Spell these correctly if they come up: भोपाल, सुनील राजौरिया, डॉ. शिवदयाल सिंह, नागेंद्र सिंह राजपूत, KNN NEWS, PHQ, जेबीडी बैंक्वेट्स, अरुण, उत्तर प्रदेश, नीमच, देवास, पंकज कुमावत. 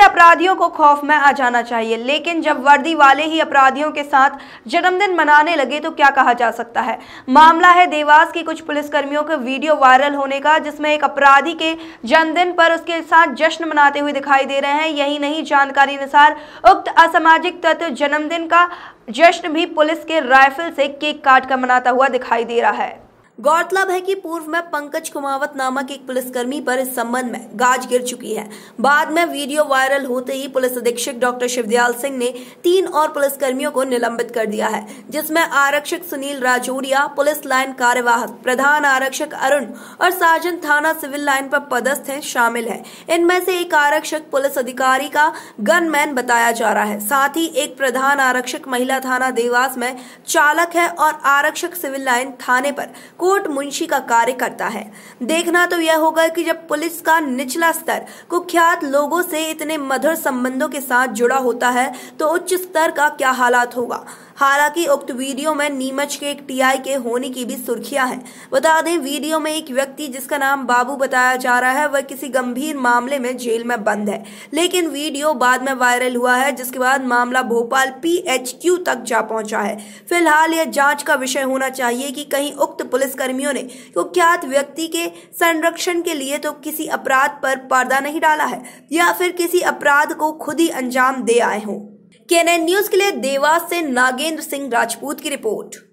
से अपराधियों को खौफ में आ जाना चाहिए, लेकिन जब वर्दी वाले ही अपराधियों के साथ जन्मदिन मनाने लगे तो क्या कहा जा सकता है। मामला है देवास की कुछ पुलिसकर्मियों के वीडियो वायरल होने का, जिसमें एक अपराधी के जन्मदिन पर उसके साथ जश्न मनाते हुए दिखाई दे रहे हैं। यही नहीं, जानकारी अनुसार उक्त असामाजिक तत्व जन्मदिन का जश्न भी पुलिस के राइफल से केक काट कर मनाता हुआ दिखाई दे रहा है। गौरतलब है कि पूर्व में पंकज कुमावत नामक एक पुलिसकर्मी पर इस संबंध में गाज गिर चुकी है। बाद में वीडियो वायरल होते ही पुलिस अधीक्षक डॉ. शिवदयाल सिंह ने 3 और पुलिसकर्मियों को निलंबित कर दिया है, जिसमें आरक्षक सुनील राजौरिया, पुलिस लाइन कार्यवाहक प्रधान आरक्षक अरुण और सार्जेंट थाना सिविल लाइन पर पदस्थ है, शामिल है। इनमें से एक आरक्षक पुलिस अधिकारी का गनमैन बताया जा रहा है। साथ ही एक प्रधान आरक्षक महिला थाना देवास में चालक है और आरक्षक सिविल लाइन थाने पर कोट मुंशी का कार्य करता है। देखना तो यह होगा कि जब पुलिस का निचला स्तर कुख्यात लोगों से इतने मधुर संबंधों के साथ जुड़ा होता है तो उच्च स्तर का क्या हालात होगा। हालांकि उक्त वीडियो में नीमच के एक टीआई के होने की भी सुर्खियां हैं। बता दें, वीडियो में एक व्यक्ति जिसका नाम बाबू बताया जा रहा है, वह किसी गंभीर मामले में जेल में बंद है, लेकिन वीडियो बाद में वायरल हुआ है, जिसके बाद मामला भोपाल PHQ तक जा पहुंचा है। फिलहाल यह जांच का विषय होना चाहिए कि कहीं उक्त पुलिसकर्मियों ने कुख्यात व्यक्ति के संरक्षण के लिए तो किसी अपराध पर पर्दा नहीं डाला है, या फिर किसी अपराध को खुद ही अंजाम दे आए हों। KNN न्यूज़ के लिए देवास से नागेंद्र सिंह राजपूत की रिपोर्ट।